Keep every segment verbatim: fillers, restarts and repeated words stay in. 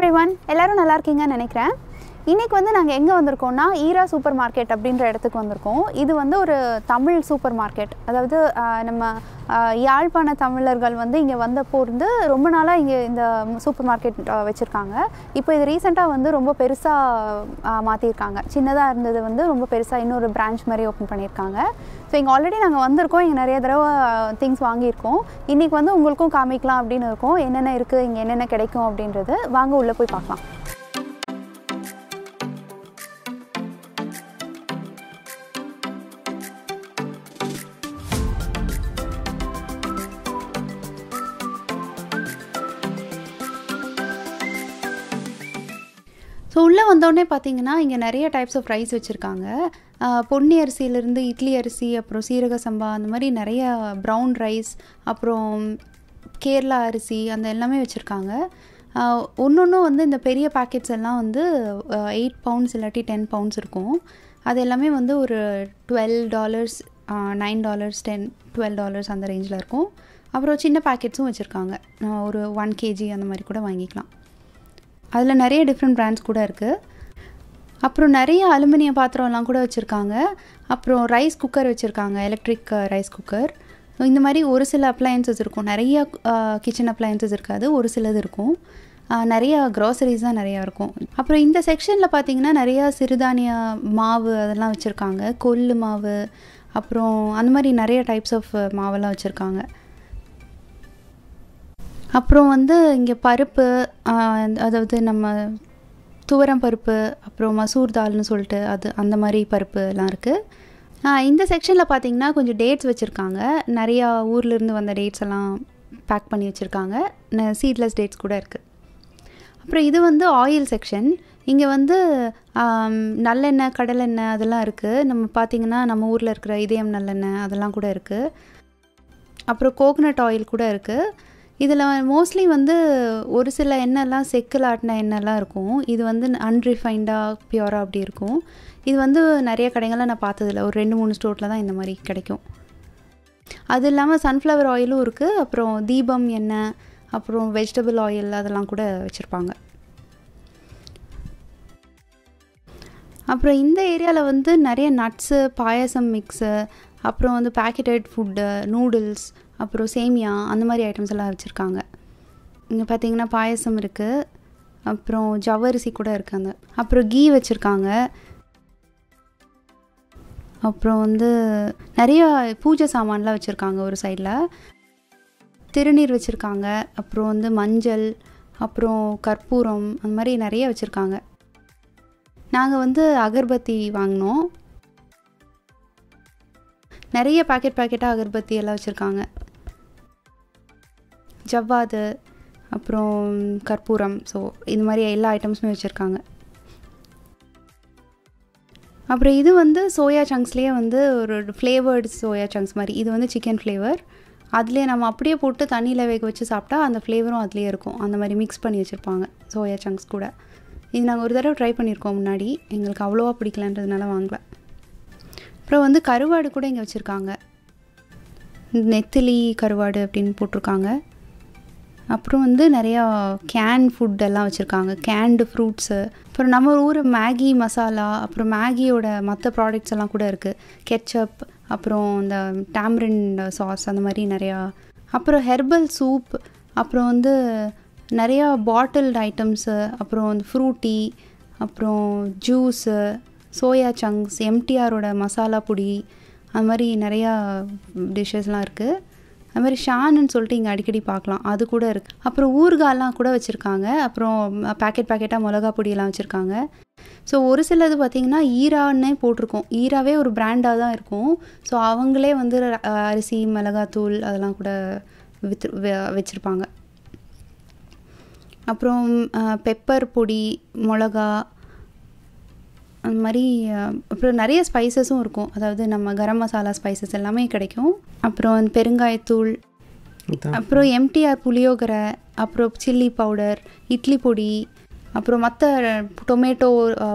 everyone, ellarum nalla irkeenga nenikiren இன்னைக்கு வந்து நாங்க எங்க வந்திருக்கோம்னா ஈரா சூப்பர் மார்க்கெட் அப்படிங்கற இடத்துக்கு வந்திருக்கோம். இது வந்து ஒரு தமிழ் சூப்பர் மார்க்கெட். அதாவது நம்ம யாழ்ப்பாண தமிழர்கள் வந்து இங்க வந்தப்போ இருந்து ரொம்ப நாளா இங்க இந்த சூப்பர் மார்க்கெட் வச்சிருக்காங்க. இப்போ இது ரீசன்ட்டா வந்து ரொம்ப பெருசா மாத்தி இருக்காங்க. சின்னதா இருந்தது வந்து ரொம்ப பெருசா இன்னொரு பிரான்ச் மாதிரி ஓபன் பண்ணிருக்காங்க. சோ இங்க ஆல்ரெடி நாங்க வந்திருக்கோம். இங்க நிறைய தடவை things வாங்கி இருக்கோம். இன்னைக்கு வந்து உங்களுக்கும் காமிக்கலாம் அப்படினு இருக்கோம். என்னென்ன இருக்கு இங்க என்னென்ன கிடைக்கும் அப்படின்றது வாங்க உள்ள போய் பார்க்கலாம். So உள்ள வந்தோனே பாத்தீங்கன்னா இங்க நிறைய டைப்ஸ் ஆஃப் ரைஸ் வச்சிருக்காங்க. பொன்னி அரிசியில இருந்து இட்லி அரிசி, அப்புறம் சீரக சம்பா, அந்த மாதிரி நிறைய பிரவுன் ரைஸ், அப்புறம் கேரளா அரிசி, அந்த எல்லாமே வச்சிருக்காங்க. ஒன்னொன்னு வந்து இந்த பெரிய பாக்கெட்ஸ் எல்லாம் வந்து eight பவுண்ட்ஸ் இல்லாட்டி ten பவுண்ட்ஸ் இருக்கும். அது எல்லாமே வந்து ஒரு twelve dollars, nine dollars, ten twelve dollars அந்த ரேஞ்சில் இருக்கும். அப்புறம் சின்ன பாக்கெட்ஸும் வச்சிருக்காங்க. ஒரு one kg அந்த மாதிரி கூட வாங்கிக்கலாம். அதில் நிறைய டிஃப்ரெண்ட் பிராண்ட்ஸ் கூட இருக்குது. அப்புறம் நிறைய அலுமினிய பாத்திரம்லாம் கூட வச்சுருக்காங்க. அப்புறம் ரைஸ் குக்கர் வச்சுருக்காங்க, எலக்ட்ரிக் ரைஸ் குக்கர். இந்த மாதிரி ஒரு சில அப்ளையன்சஸ் இருக்கும், நிறைய கிச்சன் அப்ளையன்சஸ் இருக்காது, ஒரு சிலது இருக்கும். நிறைய க்ராசரிஸ் தான் நிறையா இருக்கும். அப்புறம் இந்த செக்ஷனில் பார்த்திங்கன்னா நிறையா சிறுதானிய மாவு அதெல்லாம் வச்சுருக்காங்க, கொள்ளு மாவு, அப்புறம் அந்த மாதிரி நிறைய டைப்ஸ் ஆஃப் மாவெல்லாம் வச்சுருக்காங்க. அப்புறம் வந்து இங்கே பருப்பு, அதாவது நம்ம துவரம் பருப்பு, அப்புறம் மசூர் தால்னு சொல்லிட்டு அது அந்த மாதிரி பருப்பு எல்லாம் இருக்குது. இந்த செக்ஷனில் பார்த்திங்கன்னா கொஞ்சம் டேட்ஸ் வச்சுருக்காங்க. நிறையா ஊர்லேருந்து வந்த டேட்ஸ் எல்லாம் பேக் பண்ணி வச்சுருக்காங்க. சீட்லெஸ் டேட்ஸ் கூட இருக்குது. அப்புறம் இது வந்து ஆயில் செக்ஷன். இங்கே வந்து நல்லெண்ணெய், கடலெண்ணெய் அதெல்லாம் இருக்குது. நம்ம பார்த்திங்கன்னா நம்ம ஊரில் இருக்கிற இதயம் நல்லெண்ணெய் அதெல்லாம் கூட இருக்குது. அப்புறம் கோகனட் ஆயில் கூட இருக்குது. இதில் மோஸ்ட்லி வந்து ஒரு சில எண்ணெய்லாம் செக்கில் ஆட்டின எண்ணெய்லாம் இருக்கும். இது வந்து அன்ரிஃபைண்டாக பியூராக அப்படி இருக்கும். இது வந்து நிறைய கடைகளில் நான் பார்த்ததில்ல, ஒரு ரெண்டு மூணு ஸ்டோரில் தான் இந்த மாதிரி கிடைக்கும். அது இல்லாமல் சன்ஃப்ளவர் ஆயிலும் இருக்குது. அப்புறம் தீபம் எண்ணெய், அப்புறம் வெஜிடபிள் ஆயில் அதெல்லாம் கூட வச்சுருப்பாங்க. அப்புறம் இந்த ஏரியாவில் வந்து நிறைய நட்ஸு, பாயசம் மிக்ஸு, அப்புறம் வந்து பேக்கெட்டட் ஃபுட்டு, நூடுல்ஸ், அப்புறம் சேமியா, அந்த மாதிரி ஐட்டம்ஸ் எல்லாம் வச்சுருக்காங்க. இங்கே பார்த்திங்கன்னா பாயசம் இருக்குது, அப்புறம் ஜவ்வரிசி கூட இருக்காங்க, அப்புறம் கீ வச்சுருக்காங்க. அப்புறம் வந்து நிறைய பூஜை சாமான்லாம் வச்சுருக்காங்க. ஒரு சைடில் திருநீர் வச்சுருக்காங்க, அப்புறம் வந்து மஞ்சள், அப்புறம் கற்பூரம், அந்த மாதிரி நிறைய வச்சுருக்காங்க. நாங்கள் வந்து அகர்பத்தி வாங்கினோம். நிறைய பாக்கெட் பாக்கெட்டாக அகர்பத்தி எல்லாம் வச்சுருக்காங்க, ஜவ்வாது, அப்புறம் கற்பூரம். ஸோ இந்த மாதிரி எல்லா ஐட்டம்ஸுமே வச்சுருக்காங்க. அப்புறம் இது வந்து சோயா சங்க்ஸ்லேயே வந்து ஒரு ஃப்ளேவர்டு சோயா சங்க்ஸ் மாதிரி. இது வந்து சிக்கன் ஃப்ளேவர். அதிலே நம்ம அப்படியே போட்டு தண்ணியில் வேக வச்சு சாப்பிட்டா அந்த ஃப்ளேவரும் அதுலேயே இருக்கும். அந்த மாதிரி மிக்ஸ் பண்ணி வச்சுருப்பாங்க சோயா சங்க்ஸ் கூட. இது நாங்கள் ஒரு தடவை ட்ரை பண்ணியிருக்கோம் முன்னாடி, எங்களுக்கு அவ்வளோவா பிடிக்கலன்றதுனால வாங்கலை. அப்புறம் வந்து கருவாடு கூட இங்கே வச்சுருக்காங்க, நெத்திலி கருவாடு அப்படின்னு போட்டிருக்காங்க. அப்புறம் வந்து நிறையா கேன் ஃபுட்டெல்லாம் வச்சுருக்காங்க, கேண்டு ஃப்ரூட்ஸு, அப்புறம் நம்ம ஊர் மேகி மசாலா, அப்புறம் மேகியோட மற்ற ப்ராடக்ட்ஸ் எல்லாம் கூட இருக்குது. கெச்சப், அப்புறம் இந்த டேம்ரிண்ட் சாஸ், அந்த மாதிரி நிறையா. அப்புறம் ஹெர்பல் சூப், அப்புறம் வந்து நிறையா பாட்டில்டு ஐட்டம்ஸு, அப்புறம் வந்து ஃப்ரூட்டி, அப்புறம் ஜூஸு, சோயா சங்க்ஸ், எம்டிஆரோட மசாலா பொடி, அது மாதிரி நிறையா டிஷ்ஷஸ்லாம் இருக்குது. அது மாதிரி ஷானுன்னு சொல்லிட்டு இங்கே அடிக்கடி பார்க்கலாம், அது கூட இருக்குது. அப்புறம் ஊறுகாலாம் கூட வச்சுருக்காங்க. அப்புறம் பேக்கெட் பாக்கெட்டாக மிளகா பொடியெல்லாம் வச்சுருக்காங்க. ஸோ ஒரு சிலது பார்த்திங்கன்னா ஈரான்னே போட்டிருக்கோம், ஈராவே ஒரு பிராண்டாக தான் இருக்கும். ஸோ அவங்களே வந்து அரிசி, மிளகாத்தூள் அதெல்லாம் கூட வித்து வச்சுருப்பாங்க. அப்புறம் பெப்பர் பொடி, மிளகா, அந்த மாதிரி அப்புறம் நிறைய ஸ்பைசஸும் இருக்கும். அதாவது நம்ம கரம் மசாலா ஸ்பைசஸ் எல்லாமே கிடைக்கும். அப்புறம் பெருங்காயத்தூள், அப்புறம் எம்டிஆர் புளியோகரை, அப்புறம் சில்லி பவுடர், இட்லி பொடி, அப்புறம் மற்ற டொமேட்டோ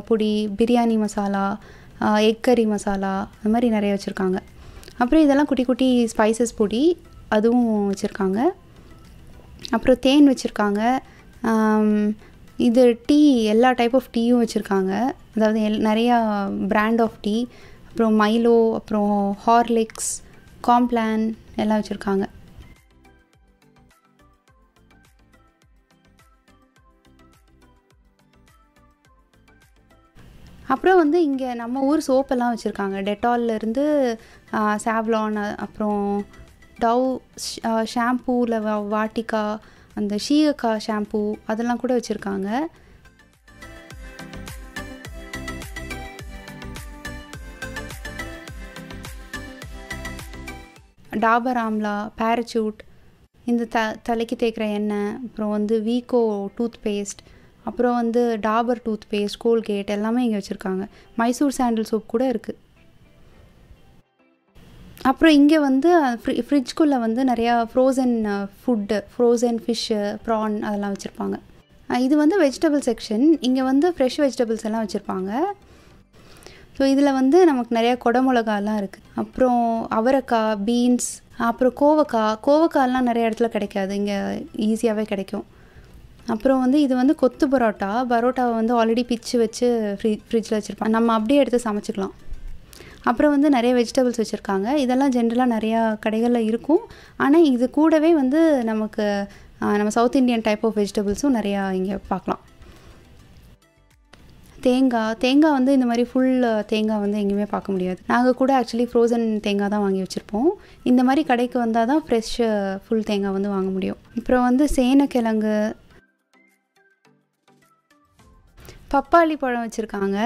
பொடி, பிரியாணி மசாலா, எக் கறி மசாலா, அந்த மாதிரி நிறைய வச்சுருக்காங்க. அப்புறம் இதெல்லாம் குட்டி குட்டி ஸ்பைசஸ் பொடி அதுவும் வச்சுருக்காங்க. அப்புறம் தேன் வச்சுருக்காங்க, This tea, all type of tea is available. There brand of tea, Milo, Horlicks, Complan, all available. அப்புறம் வந்து இங்க நம்ம ஊர் சோப் எல்லாம் வச்சிருக்காங்க டெட்டால்ல இருந்து சாவ்லான் அப்புறம் டவ் ஷாம்பூல வாட்டிகா அந்த ஷீகா ஷாம்பூ அதெல்லாம் கூட வச்சிருக்காங்க டாபர் ஆம்லா பாராசூட் இந்த தலைக்கு தேய்க்கிற எண்ணெய் அப்புறம் வந்து வீகோ டூத் பேஸ்ட் அப்புறம் வந்து டாபர் டூத் பேஸ்ட் கோல்கேட் எல்லாமே இங்க வச்சிருக்காங்க மைசூர் சாண்டல் சோப் கூட இருக்கு அப்புறம் இங்க வந்து ஃப்ரிட்ஜ் குள்ள வந்து நிறைய frozen food frozen fish prawn அதெல்லாம் வச்சிருப்பாங்க இது வந்து வெஜிடபிள் செக்ஷன் இங்க வந்து ஃப்ரெஷ் வெஜிடபிள்ஸ் எல்லாம் வச்சிருப்பாங்க சோ இதுல வந்து நமக்கு நிறைய கொடமுளகா எல்லாம் இருக்கு அப்புறம் அவரைக்காய் பீன்ஸ் அப்புறம் கோவக்காய் கோவக்காய் எல்லாம் நிறைய இடத்துல கிடைக்காது இங்க ஈஸியாவே கிடைக்கும் அப்புறம் வந்து இது வந்து கொத்து பரோட்டா பரோட்டாவை வந்து ஆல்ரெடி பிச்சு வச்சு ஃப்ரிட்ஜ்ல வச்சிருப்பாங்க நம்ம அப்படியே எடுத்து சமைச்சுக்கலாம் அப்புறம் வந்து நிறைய வெஜிடபிள்ஸ் வச்சிருக்காங்க இதெல்லாம் ஜெனரலா நிறைய கடைகள்ல இருக்கும் ஆனா இது கூடவே வந்து நமக்கு நம்ம சவுத் இந்தியன் டைப் ஆஃப் வெஜிடபிள்ஸும் நிறைய இங்க பார்க்கலாம் தேங்காய் தேங்காய் வந்து இந்த மாதிரி full தேங்காய் வந்து எங்கயுமே பார்க்க முடியாது நாங்க கூட actually frozen தேங்காய் தான் வாங்கி வச்சிருப்போம் இந்த மாதிரி கடைக்கு வந்தா தான் fresh full தேங்காய் வந்து வாங்க முடியும் அப்புறம் வந்து சேனக்கிழங்கு பப்பாளி பழம் வச்சிருக்காங்க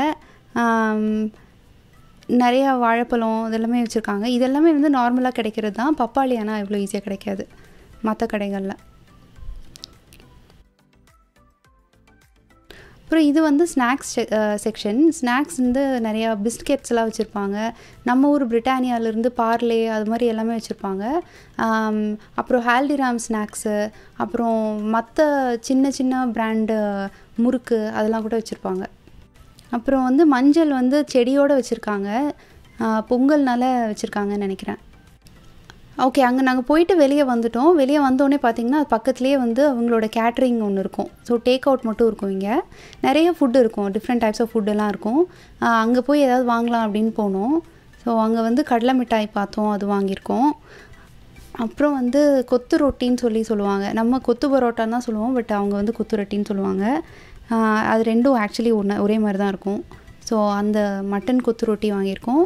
நிறைய வாழைப்பழம் இதெல்லாம் வச்சிருக்காங்க இதெல்லாம் வந்து நார்மலா கிடைக்கிறது தான் பப்பாளி ஆனா இவ்ளோ ஈஸியா கிடைக்காது மத்த கடைகள்ல அப்புறம் இது வந்து ஸ்நாக்ஸ் செக்ஷன் ஸ்நாக்ஸ் வந்து நிறைய பிஸ்கட்ஸ் எல்லாம் வச்சிருப்பாங்க நம்ம ஊர் பிரிட்டானியால இருந்து பார்லே அது மாதிரி எல்லாமே வச்சிருப்பாங்க அப்புறம் ஹால்டிராம் ஸ்நாக்ஸ் அப்புறம் மத்த சின்ன சின்ன பிராண்ட் முறுக்கு அதெல்லாம் கூட வச்சிருப்பாங்க அப்புறம் வந்து மஞ்சள் வந்து செடியோட வச்சிருக்காங்க பொங்கல்னால வச்சிருக்காங்க நினைக்கிறேன் ஓகே அங்க நாங்க போயிட்டு வெளிய வந்துட்டோம் வெளிய வந்தோனே பாத்தீங்கன்னா பக்கத்துலயே வந்து அவங்களோட கேட்டரிங் ஒன்னு இருக்கும் சோ டேக் அவுட் மட்டும் இருக்கும் இங்க நிறைய ஃபுட் இருக்கும் டிஃபரண்ட் டைப்ஸ் ஆஃப் ஃபுட் எல்லாம் இருக்கும் அங்க போய் ஏதாவது வாங்கலாம் அப்படினு போனோம் சோ அங்க வந்து கடலை மிட்டாய் பார்த்தோம் அது வாங்கி இருக்கோம் அப்புறம் வந்து கொத்து ரொட்டின்னு சொல்லி சொல்லுவாங்க நம்ம கொத்து பரோட்டான்னு தான் சொல்லுவோம் பட் அவங்க வந்து கொத்து ரொட்டின்னு சொல்லுவாங்க அது ரெண்டும் actually ஒரே மாதிரி தான் இருக்கும் சோ அந்த மட்டன் கொத்து ரொட்டி வாங்கி இருக்கோம்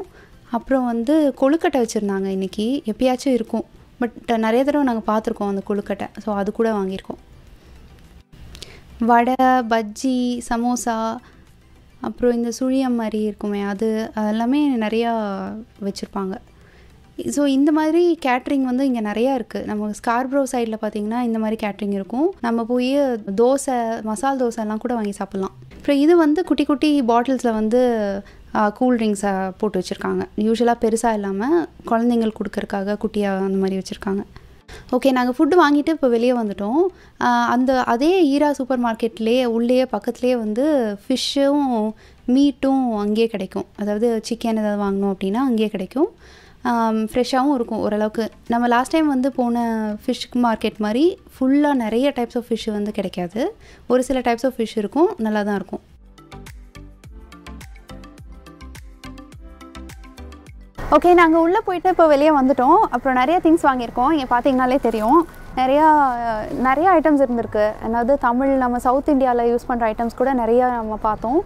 அப்புறம் வந்து கொழுக்கட்டை வச்சிருந்தாங்க இன்னைக்கு எப்பயாச்சும் இருக்கும் பட் நிறைய தடவை நாங்க பாத்துர்க்கோம் அந்த கொழுக்கட்டை சோ அது கூட வாங்கி இருக்கோம் வடை பஜ்ஜி சமோசா அப்புறம் இந்த சுழியம் மாதிரி இருக்குமே அது எல்லாமே நிறைய வச்சிருப்பாங்க சோ இந்த மாதிரி கேட்டரிங் வந்து இங்க நிறைய இருக்கு நம்ம ஸ்கார்ப்ரோ சைடுல பாத்தீங்கன்னா இந்த மாதிரி கேட்டரிங் இருக்கும் நம்ம போய் தோசை மசாலா தோசை எல்லாம் கூட வாங்கி சாப்பிடலாம் அப்புறம் இது வந்து குட்டி குட்டி பாட்டில்ஸ்ல வந்து கூல் ட்ரிங்க்ஸ் போட்டு வச்சிருக்காங்க யூசுவலா பெருசா இல்லாம குழந்தைகள் குடிக்கிறதுக்காக குட்டியா அந்த மாதிரி வச்சிருக்காங்க ஓகே நாங்க ஃபுட் வாங்கிட்டு இப்ப வெளிய வந்துட்டோம் அந்த அதே ஈரா சூப்பர் மார்க்கெட்லயே உள்ளேயே பக்கத்துலயே வந்து ஃபிஷ்ஷும் மீட்டும் அங்கேயே கிடைக்கும் அதாவது சிக்கன் ஏதாவது வாங்கணும் அப்படினா அங்கேயே கிடைக்கும் ஃப்ரெஷாவும் இருக்கும் ஓரளவுக்கு நம்ம லாஸ்ட் டைம் வந்து போன fish மார்க்கெட் மாதிரி ஃபுல்லா நிறைய டைப்ஸ் ஆஃப் fish வந்து கிடைக்காது ஒரு சில டைப்ஸ் ஆஃப் fish இருக்கும் நல்லா தான் இருக்கும் ஓகே நாங்க உள்ள போயிட்டு இப்ப வெளிய வந்துட்டோம் அப்புறம் நிறைய things வாங்கி இருக்கோம் இங்க பாத்தீங்கனாலே தெரியும் நிறைய நிறைய ஐட்டம்ஸ் இருந்திருக்கு அதாவது தமிழ் நம்ம சவுத் இந்தியால யூஸ் பண்ற ஐட்டம்ஸ் கூட நிறைய நம்ம பார்த்தோம்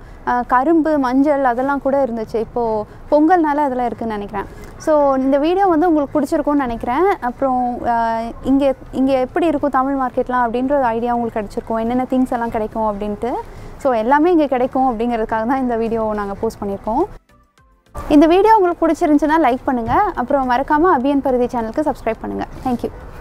கரும்பு மஞ்சள் அதெல்லாம் கூட இருந்துச்சு இப்போ பொங்கல்னால அதெல்லாம் இருக்குன்னு நினைக்கிறேன் சோ இந்த வீடியோ வந்து உங்களுக்கு பிடிச்சிருக்கும்னு நினைக்கிறேன் அப்புறம் இங்க இங்க எப்படி இருக்கும் தமிழ் மார்க்கெட்லாம் அப்படிங்கற ஐடியா உங்களுக்கு கிடைச்சிருக்கும் என்னென்ன things எல்லாம் கிடைக்கும் அப்படினு சோ எல்லாமே இங்க கிடைக்கும் அப்படிங்கிறதுக்காக தான் இந்த வீடியோ நாங்க போஸ்ட் பண்ணிருக்கோம் இந்த வீடியோ உங்களுக்கு பிடிச்சிருந்தா லைக் பண்ணுங்க அப்புறம் மறக்காம அபியன் பரிதி சேனலுக்கு subscribe பண்ணுங்க thank you